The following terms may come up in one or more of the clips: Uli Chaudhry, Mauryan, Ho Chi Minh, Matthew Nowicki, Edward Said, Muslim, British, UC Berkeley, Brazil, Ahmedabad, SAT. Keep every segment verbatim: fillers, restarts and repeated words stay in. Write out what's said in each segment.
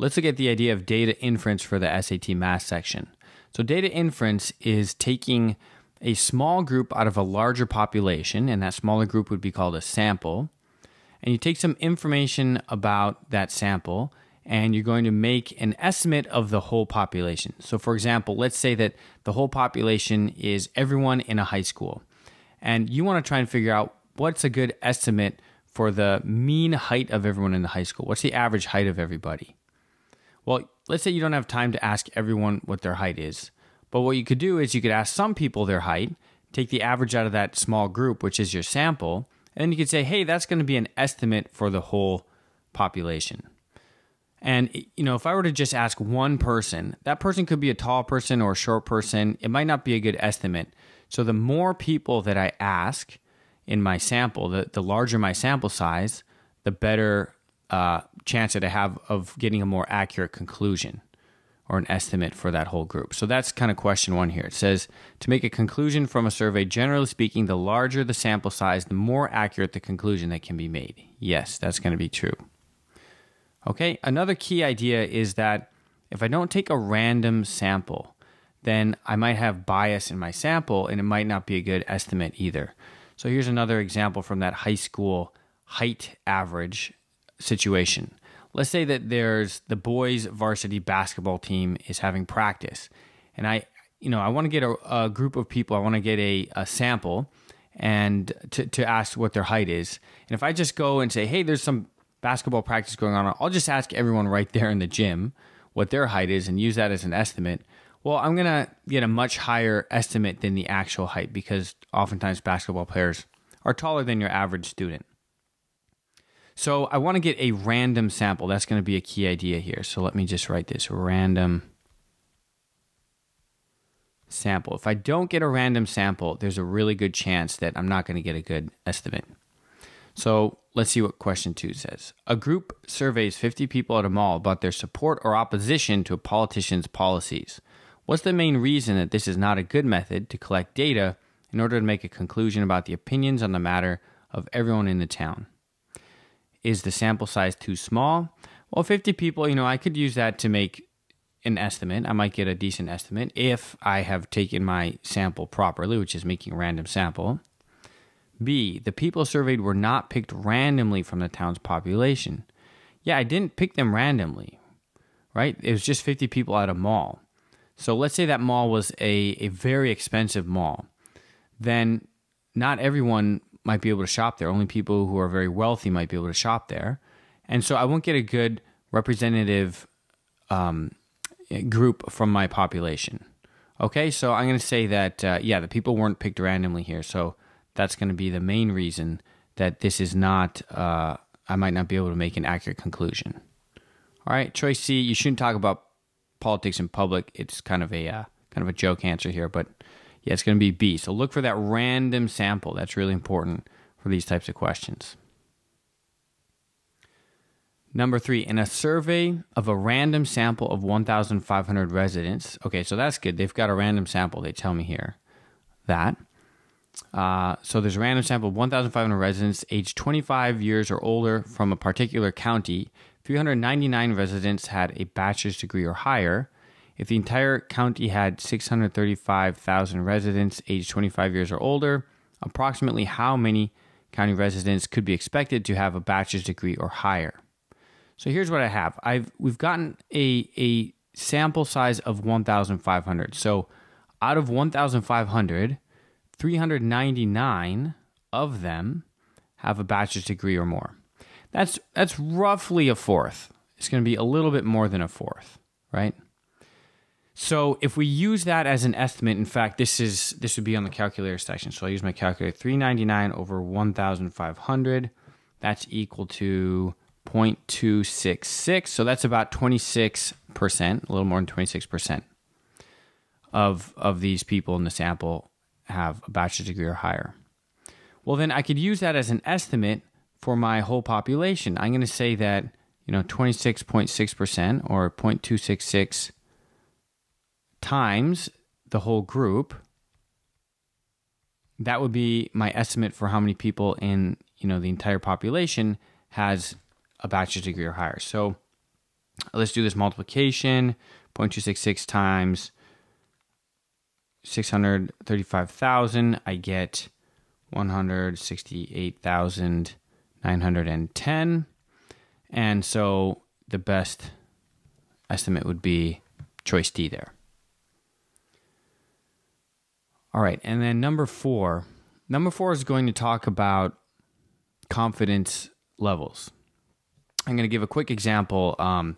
Let's look at the idea of data inference for the S A T math section. So data inference is taking a small group out of a larger population, and that smaller group would be called a sample. And you take some information about that sample, and you're going to make an estimate of the whole population. So for example, let's say that the whole population is everyone in a high school. And you want to try and figure out what's a good estimate for the mean height of everyone in the high school. What's the average height of everybody? Well, let's say you don't have time to ask everyone what their height is. But what you could do is you could ask some people their height, take the average out of that small group, which is your sample, and then you could say, hey, that's going to be an estimate for the whole population. And, you know, if I were to just ask one person, that person could be a tall person or a short person. It might not be a good estimate. So the more people that I ask in my sample, the, the larger my sample size, the better Uh, chance that I have of getting a more accurate conclusion or an estimate for that whole group. So that's kind of question one here. It says, to make a conclusion from a survey, generally speaking, the larger the sample size, the more accurate the conclusion that can be made. Yes, that's going to be true. Okay, another key idea is that if I don't take a random sample, then I might have bias in my sample and it might not be a good estimate either. So here's another example from that high school height average situation. Let's say that there's the boys varsity basketball team is having practice, and I, you know, I want to get a, a group of people. I want to get a, a sample and to, to ask what their height is. And if I just go and say, hey, there's some basketball practice going on, I'll just ask everyone right there in the gym what their height is and use that as an estimate. Well, I'm going to get a much higher estimate than the actual height, because oftentimes basketball players are taller than your average student. So I want to get a random sample. That's going to be a key idea here. So let me just write this random sample. If I don't get a random sample, there's a really good chance that I'm not going to get a good estimate. So let's see what question two says. A group surveys fifty people at a mall about their support or opposition to a politician's policies. What's the main reason that this is not a good method to collect data in order to make a conclusion about the opinions on the matter of everyone in the town? Is the sample size too small? Well, fifty people, you know, I could use that to make an estimate. I might get a decent estimate if I have taken my sample properly, which is making a random sample. B, the people surveyed were not picked randomly from the town's population. Yeah, I didn't pick them randomly, right? It was just fifty people at a mall. So let's say that mall was a, a very expensive mall. Then not everyone might be able to shop there. Only people who are very wealthy might be able to shop there. And so I won't get a good representative um, group from my population. Okay, so I'm going to say that, uh, yeah, the people weren't picked randomly here. So that's going to be the main reason that this is not, uh, I might not be able to make an accurate conclusion. All right, choice C, you shouldn't talk about politics in public. It's kind of a, uh, kind of a joke answer here, but yeah, it's going to be B. So look for that random sample. That's really important for these types of questions. Number three, in a survey of a random sample of one thousand five hundred residents. Okay, so that's good. They've got a random sample. They tell me here that. Uh, so there's a random sample of one thousand five hundred residents aged twenty-five years or older from a particular county. three hundred ninety-nine residents had a bachelor's degree or higher. If the entire county had six hundred thirty-five thousand residents aged twenty-five years or older, approximately how many county residents could be expected to have a bachelor's degree or higher? So here's what I have. I've we've gotten a, a sample size of one thousand five hundred. So out of one thousand five hundred, three hundred ninety-nine of them have a bachelor's degree or more. That's, that's roughly a fourth. It's going to be a little bit more than a fourth, right? So if we use that as an estimate, in fact, this is this would be on the calculator section. So I use my calculator, three hundred ninety-nine over one thousand five hundred. That's equal to zero point two six six. So that's about twenty-six percent, a little more than twenty-six percent of, of these people in the sample have a bachelor's degree or higher. Well, then I could use that as an estimate for my whole population. I'm going to say that, you know, twenty-six point six percent or zero point two six six times the whole group, that would be my estimate for how many people in, you know, the entire population has a bachelor's degree or higher. So Let's do this multiplication. zero point two six six times six hundred thirty-five thousand, I get one hundred sixty-eight thousand nine hundred ten. And so the best estimate would be choice D there. All right, and then number four. Number four is going to talk about confidence levels. I'm going to give a quick example um,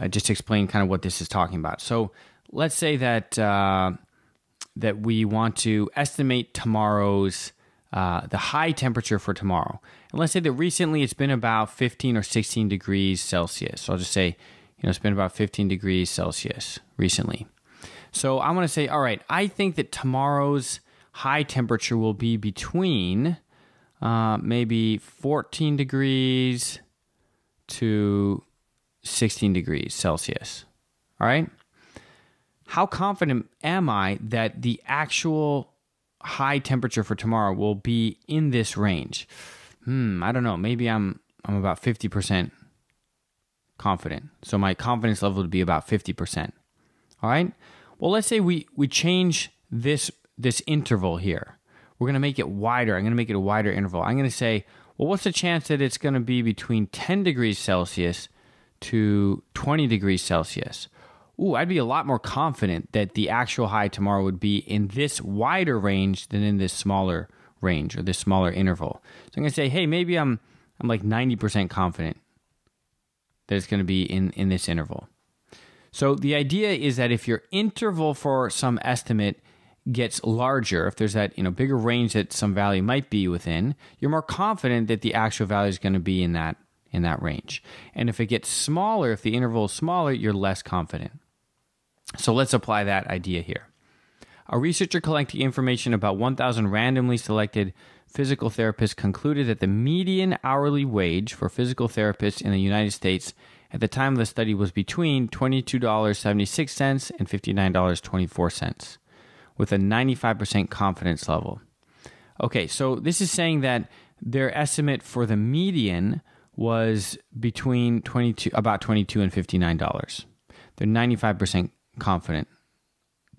uh, just to explain kind of what this is talking about. So let's say that uh, that we want to estimate tomorrow's uh, the high temperature for tomorrow. And let's say that recently it's been about fifteen or sixteen degrees Celsius. So I'll just say, you know, it's been about fifteen degrees Celsius recently. So I want to say, all right, I think that tomorrow's high temperature will be between uh, maybe fourteen degrees to sixteen degrees Celsius, all right? How confident am I that the actual high temperature for tomorrow will be in this range? Hmm, I don't know, maybe I'm, I'm about fifty percent confident. So my confidence level would be about fifty percent, all right? Well, let's say we, we change this, this interval here. We're gonna make it wider, I'm gonna make it a wider interval. I'm gonna say, well, what's the chance that it's gonna be between ten degrees Celsius to twenty degrees Celsius? Ooh, I'd be a lot more confident that the actual high tomorrow would be in this wider range than in this smaller range or this smaller interval. So I'm gonna say, hey, maybe I'm, I'm like ninety percent confident that it's gonna be in, in this interval. So the idea is that if your interval for some estimate gets larger, if there's that, you know, bigger range that some value might be within, you're more confident that the actual value is going to be in that, in that range. And if it gets smaller, if the interval is smaller, you're less confident. So let's apply that idea here. A researcher collecting information about one thousand randomly selected physical therapists concluded that the median hourly wage for physical therapists in the United States at the time of the study was between twenty-two dollars and seventy-six cents and fifty-nine dollars and twenty-four cents. With a ninety-five percent confidence level. Okay, so this is saying that their estimate for the median was between twenty-two, about twenty-two and fifty-nine dollars. They're ninety-five percent confident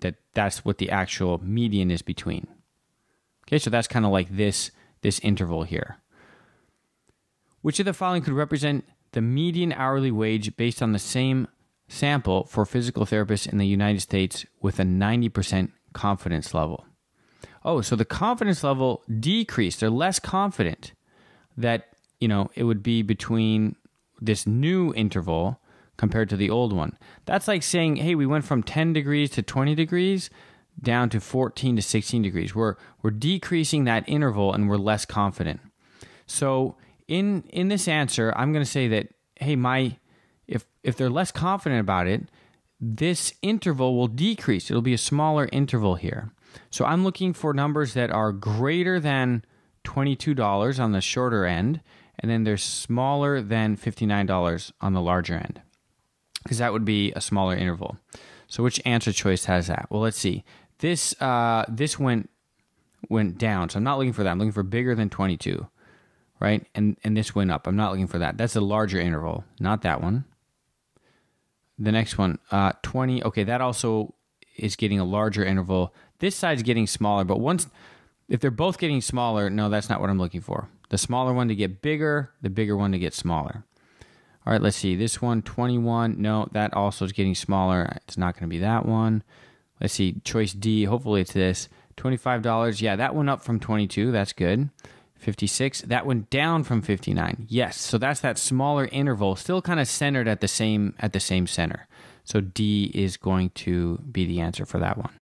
that that's what the actual median is between. Okay, so that's kind of like this, this interval here. Which of the following could represent the median hourly wage based on the same sample for physical therapists in the United States with a ninety percent confidence level? Oh, so the confidence level decreased. They're less confident that, you know, it would be between this new interval compared to the old one. That's like saying, hey, we went from ten degrees to twenty degrees down to fourteen to sixteen degrees. We're we're decreasing that interval and we're less confident. So in in this answer, I'm going to say that, hey, my if if they're less confident about it, this interval will decrease. It'll be a smaller interval here. So I'm looking for numbers that are greater than twenty-two dollars on the shorter end, and then they're smaller than fifty-nine dollars on the larger end, because that would be a smaller interval. So which answer choice has that? Well, let's see. This uh, this went went down, so I'm not looking for that. I'm looking for bigger than twenty-two, right? And, and this went up. I'm not looking for that. That's a larger interval, not that one. The next one, uh, twenty. Okay, that also is getting a larger interval. This side's getting smaller, but once, if they're both getting smaller, no, that's not what I'm looking for. The smaller one to get bigger, the bigger one to get smaller. All right, let's see. This one, twenty-one. No, that also is getting smaller. It's not going to be that one. Let's see, choice D. Hopefully it's this. twenty-five dollars. Yeah, that went up from twenty-two. That's good. fifty-six. That went down from fifty-nine. Yes, so that's that smaller interval, still kind of centered at the same at the same center. So D is going to be the answer for that one.